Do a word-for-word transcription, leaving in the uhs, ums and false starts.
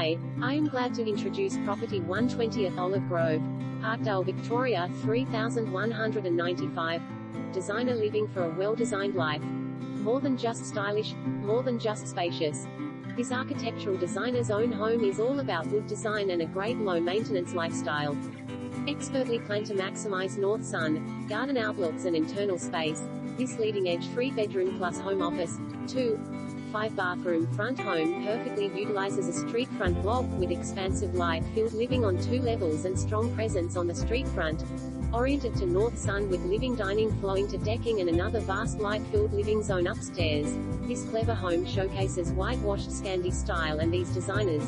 Hi, I am glad to introduce property one twentieth Olive Grove, Parkdale, Victoria three thousand one hundred ninety-five. Designer living for a well-designed life. More than just stylish, more than just spacious. This architectural designer's own home is all about wood design and a great low-maintenance lifestyle. Expertly planned to maximize north sun, garden outlooks and internal space, this leading-edge three-bedroom plus home office, two point five bathroom front home perfectly utilizes a street front block with expansive light-filled living on two levels and strong presence on the street front, oriented to north sun with living dining flowing to decking and another vast light-filled living zone upstairs. This clever home showcases whitewashed Scandi style and these designers.